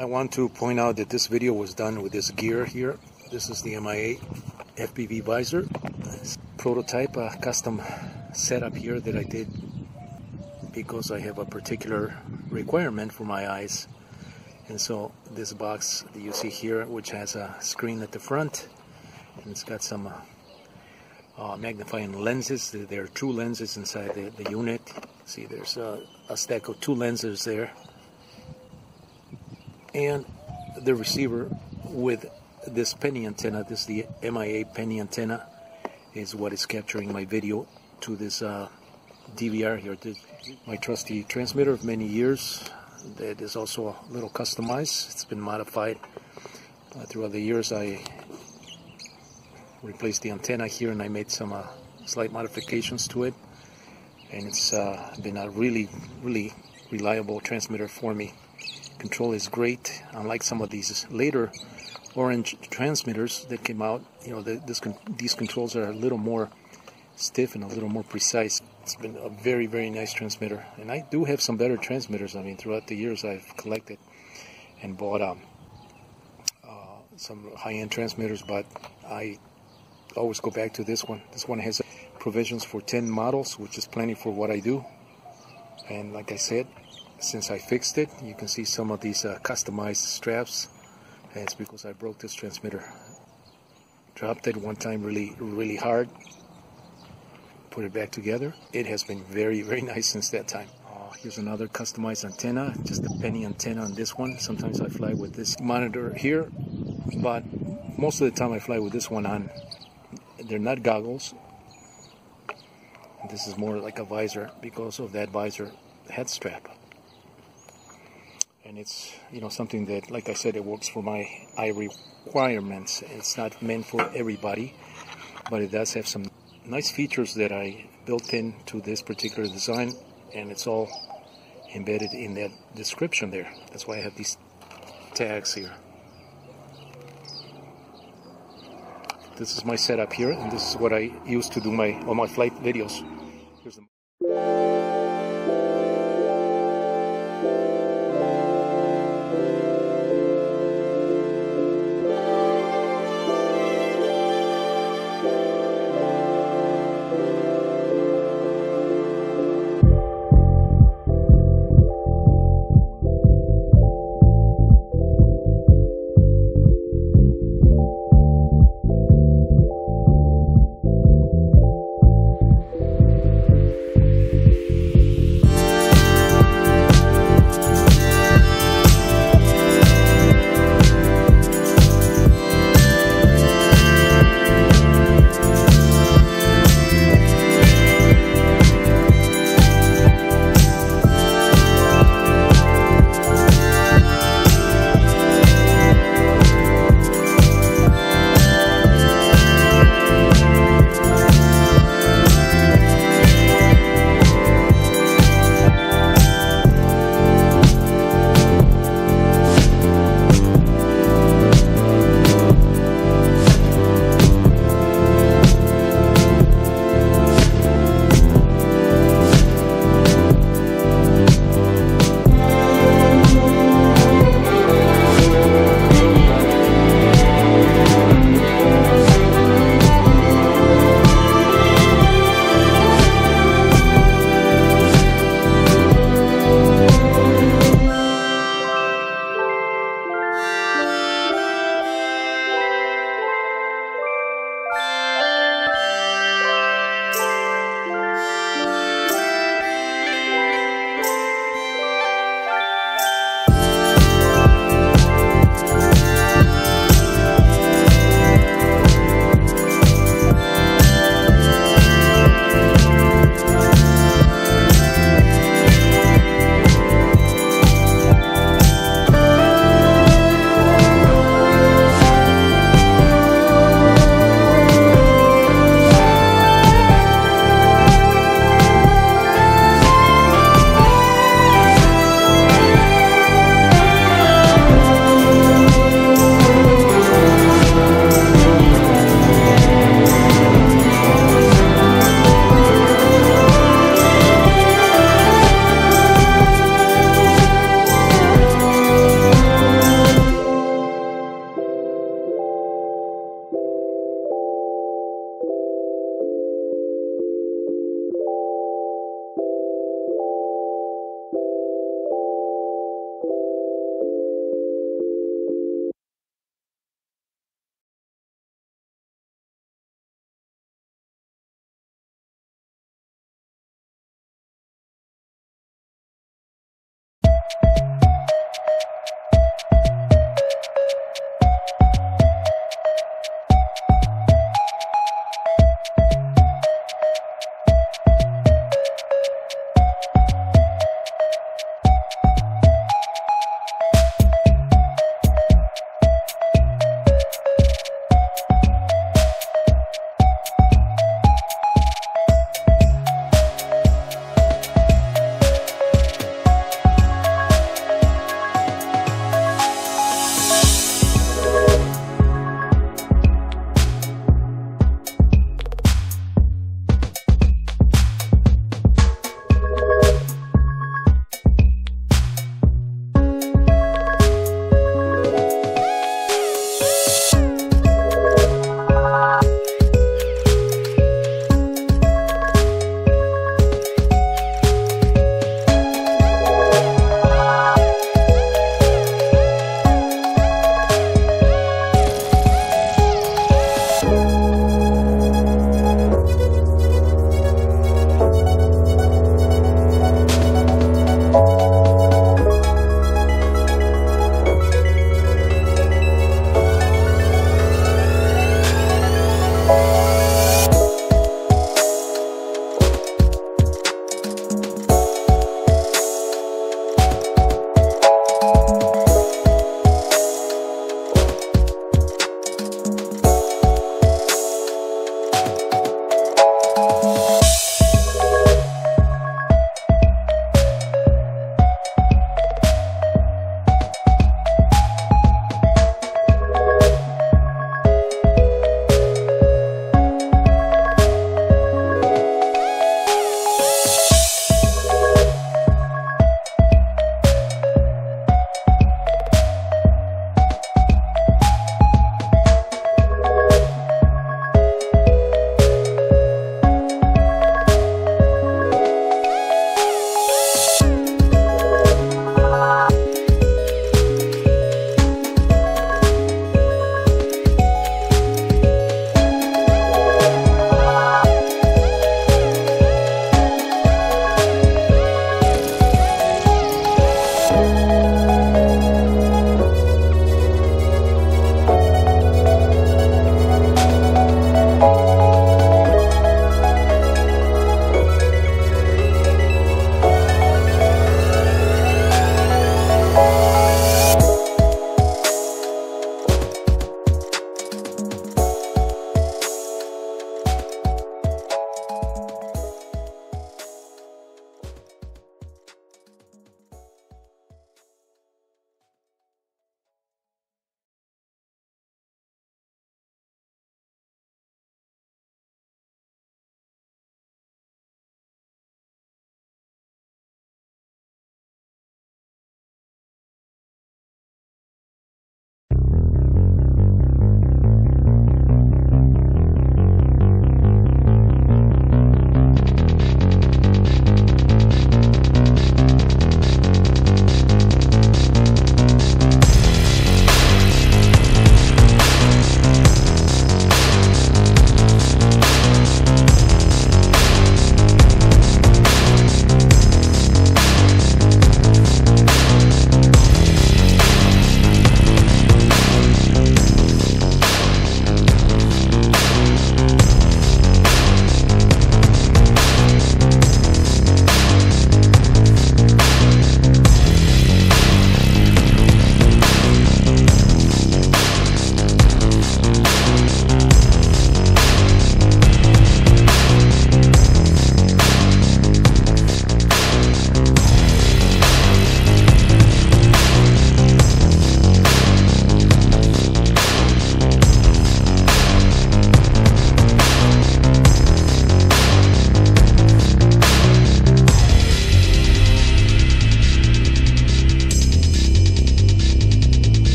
I want to point out that this video was done with this gear here. This is the MIA FPV visor. It's prototype, a custom setup here that I did because I have a particular requirement for my eyes. And so this box that you see here, which has a screen at the front, and it's got some magnifying lenses. There are two lenses inside the unit. See, there's a stack of two lenses there, and the receiver with this penny antenna. This is the MIA penny antenna, is what is capturing my video to this DVR here. This is my trusty transmitter of many years that is also a little customized. It's been modified throughout the years. I replaced the antenna here, and I made some slight modifications to it, and it's been a really reliable transmitter for me. Control is great, unlike some of these later orange transmitters that came out. You know, these controls are a little more stiff and a little more precise. It's been a very nice transmitter, and I do have some better transmitters. I mean, throughout the years I've collected and bought some high-end transmitters, but I always go back to this one. This one has provisions for 10 models, which is plenty for what I do. And like I said, since I fixed it, you can see some of these customized straps. And it's because I broke this transmitter. Dropped it one time really hard. Put it back together. It has been very nice since that time. Here's another customized antenna, just a penny antenna on this one. Sometimes I fly with this monitor here, but most of the time I fly with this one on. They're not goggles. This is more like a visor because of that visor head strap. And it's, you know, something that, like I said, it works for my eye requirements. It's not meant for everybody, but it does have some nice features that I built into this particular design, and it's all embedded in that description there. That's why I have these tags here. This is my setup here, and this is what I use to do my all my flight videos. Here's the